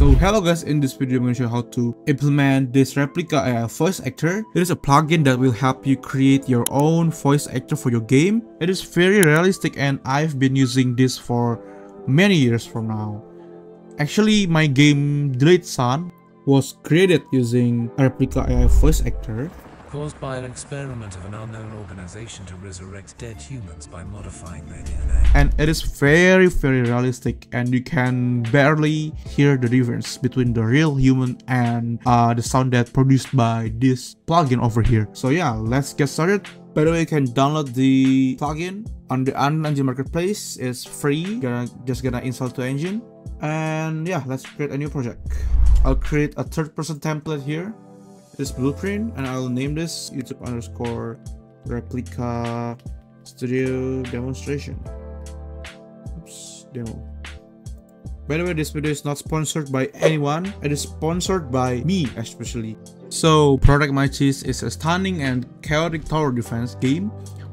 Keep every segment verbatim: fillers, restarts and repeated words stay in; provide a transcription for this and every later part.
So hello guys, in this video I'm going to show you how to implement this Replica A I Voice Actor. It is a plugin that will help you create your own voice actor for your game. It is very realistic and I've been using this for many years from now. Actually, my game Deletesan was created using a Replica A I Voice Actor, caused by an experiment of an unknown organization to resurrect dead humans by modifying their D N A. And it is very, very realistic, and you can barely hear the difference between the real human and uh, the sound that produced by this plugin over here. So yeah, let's get started. By the way, you can download the plugin on the Unreal Engine Marketplace. It's free. Gonna, just gonna install the engine. And yeah, let's create a new project. I'll create a third-person template here. This blueprint, and I'll name this YouTube underscore Replica Studio Demonstration. Oops, demo. By the way, this video is not sponsored by anyone. It is sponsored by me, especially. So, Protect My Cheese is a stunning and chaotic tower defense game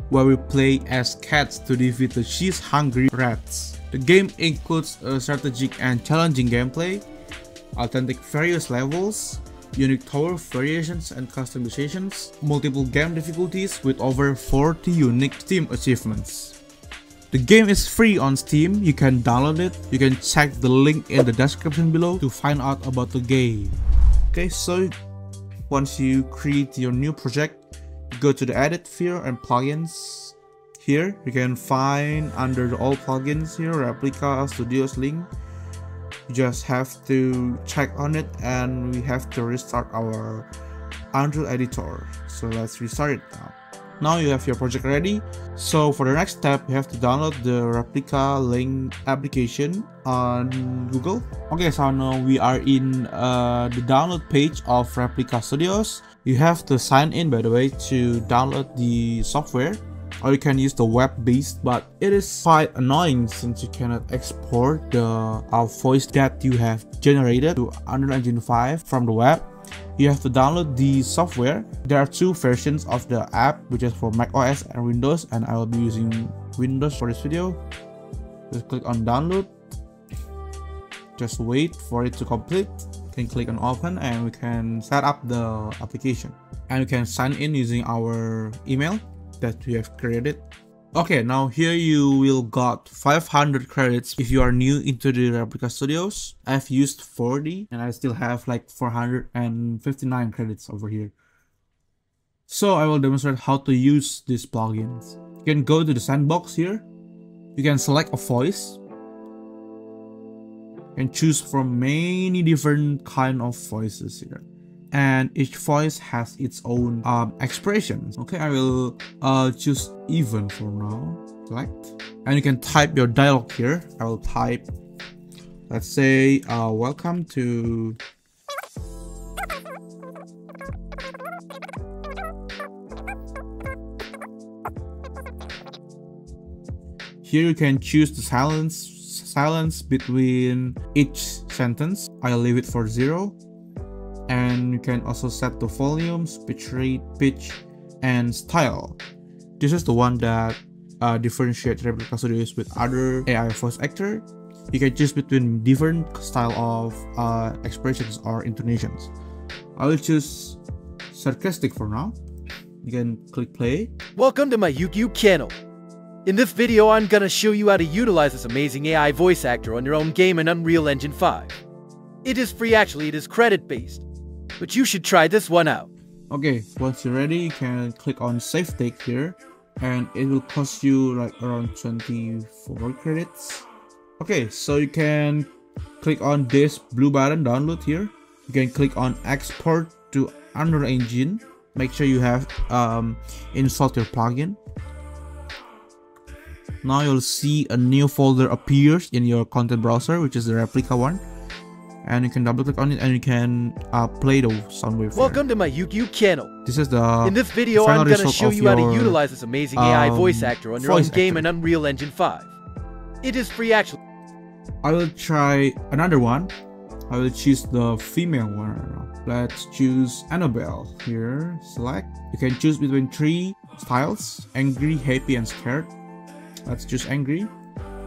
where we play as cats to defeat the cheese-hungry rats. The game includes a strategic and challenging gameplay, authentic various levels, unique tower variations and customizations, multiple game difficulties with over forty unique Steam achievements. The game is free on Steam, you can download it. You can check the link in the description below to find out about the game. Okay, so once you create your new project, go to the edit sphere and plugins. Here you can find under the all plugins here, Replica Studios link. You just have to check on it, and we have to restart our Unreal editor. So let's restart it now. Now you have your project ready. So for the next step, you have to download the Replica Link application on Google. Okay, so now we are in uh, the download page of Replica Studios. You have to sign in, by the way, to download the software. Or you can use the web-based, but it is quite annoying since you cannot export the uh, voice that you have generated to Unreal Engine five from the web. You have to download the software. There are two versions of the app, which is for macOS and Windows, and I will be using Windows for this video. Just click on download. Just wait for it to complete. You can click on open, and we can set up the application. And you can sign in using our email that we have created. Okay, now here you will got five hundred credits if you are new into the Replica Studios. I've used forty and I still have like four hundred fifty-nine credits over here. So I will demonstrate how to use these plugins. You can go to the sandbox here. You can select a voice and choose from many different kind of voices here. And each voice has its own um, expressions. Okay, I will uh, choose even for now. Select. And you can type your dialogue here. I will type, let's say, uh, welcome to... Here you can choose the silence, silence between each sentence. I'll leave it for zero. And you can also set the volume, speech rate, pitch, and style. This is the one that uh, differentiates Replica Studios with other A I voice actor. You can choose between different style of uh, expressions or intonations. I will choose sarcastic for now. You can click play. Welcome to my YouTube channel. In this video, I'm gonna show you how to utilize this amazing A I voice actor on your own game in Unreal Engine five. It is free, actually. It is credit-based. But you should try this one out. Okay, once you're ready, you can click on Save Take here, and it will cost you like around twenty-four credits. Okay, so you can click on this blue button, download here. You can click on Export to Unreal Engine. Make sure you have um, installed your plugin. Now you'll see a new folder appears in your content browser, which is the Replica one. And you can double click on it, and you can uh, play the sound wave. Welcome to my YouTube channel. This is the in this video I'm gonna show you how to utilize this amazing um, A I voice actor on your own game in Unreal Engine five. It is free, actually. I will try another one. I will choose the female one. Let's choose Annabelle here. Select. You can choose between three styles: angry, happy, and scared. Let's choose angry.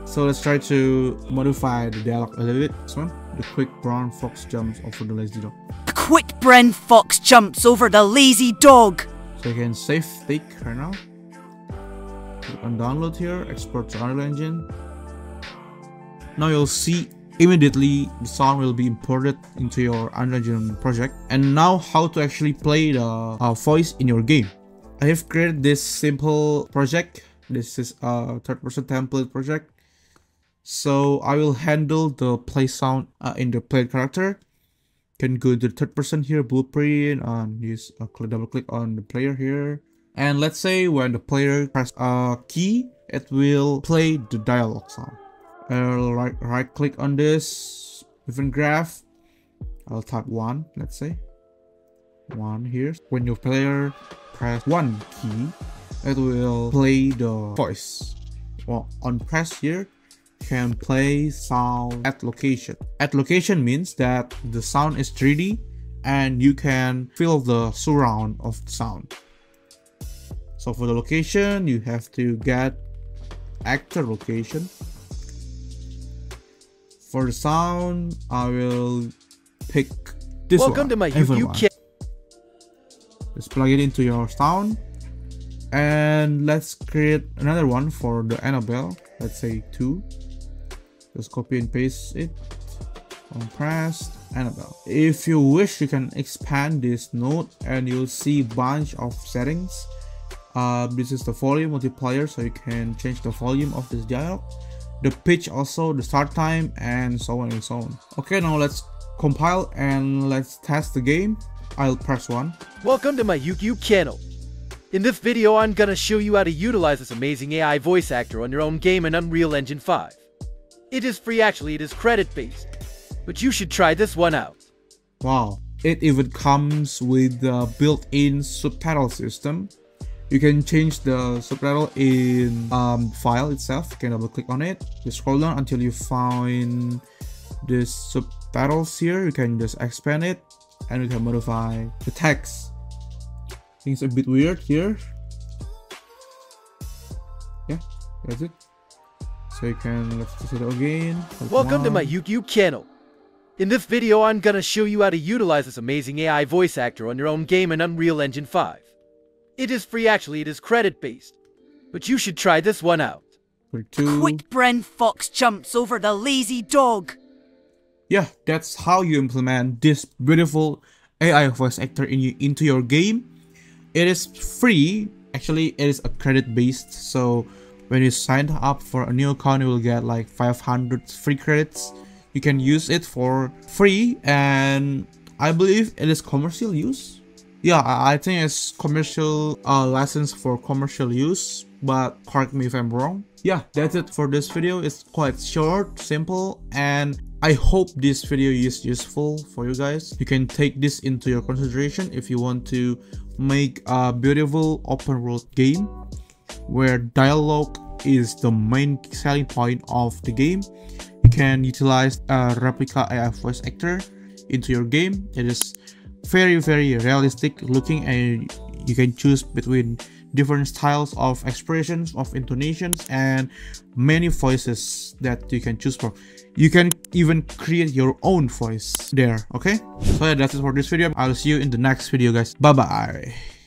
So let's try to modify the dialogue a little bit. This one. The quick brown fox jumps over the lazy dog. The quick brown fox jumps over the lazy dog. So you can save stick right now. Click on download here, export to Unreal Engine. Now you'll see immediately the sound will be imported into your Unreal Engine project. And now how to actually play the uh, voice in your game. I have created this simple project. This is a third person template project. So I will handle the play sound uh, in the player character. Can go to the third person here, blueprint, and use a click, double click on the player here. And let's say when the player press a key, it will play the dialogue sound. I'll right, right click on this event graph. I'll type one, let's say. One here. When your player press one key, it will play the voice. Well, on press here, can play sound at location. At location means that the sound is three D and you can feel the surround of the sound. So for the location, you have to get actor location. For the sound, I will pick this Welcome one. To my U K. Let's plug it into your sound. And let's create another one for the Annabelle. Let's say two. Just copy and paste it. Compressed Annabelle. If you wish, you can expand this node and you'll see a bunch of settings. Uh, this is the volume multiplier, so you can change the volume of this dialogue. The pitch also, the start time, and so on and so on. Okay, now let's compile and let's test the game. I'll press one. Welcome to my YouTube channel. In this video, I'm gonna show you how to utilize this amazing A I voice actor on your own game in Unreal Engine five. It is free actually, it is credit-based, but you should try this one out. Wow, it even comes with the built-in subtitle system. You can change the subtitle in um, file itself. You can double click on it. Just scroll down until you find this subtitles here. You can just expand it and you can modify the text. Things a bit weird here. Yeah, that's it. So you can, let's do it again. Welcome to my YouTube channel. In this video, I'm gonna show you how to utilize this amazing A I voice actor on your own game in Unreal Engine five. It is free actually, it is credit-based. But you should try this one out. Quick Bren Fox jumps over the lazy dog. Yeah, that's how you implement this beautiful A I voice actor in you, into your game. It is free, actually it is a credit based, so when you sign up for a new account you will get like five hundred free credits. You can use it for free and I believe it is commercial use. Yeah, I think it's commercial uh, license for commercial use, but correct me if I'm wrong. Yeah, that's it for this video. It's quite short, simple, and I hope this video is useful for you guys. You can take this into your consideration if you want to make a beautiful open world game where dialogue is the main selling point of the game. You can utilize a Replica A I voice actor into your game. It is very very realistic looking and you can choose between different styles of expressions, of intonations, and many voices that you can choose from. You can even create your own voice there, okay? So yeah, that's it for this video. I'll see you in the next video, guys. Bye-bye.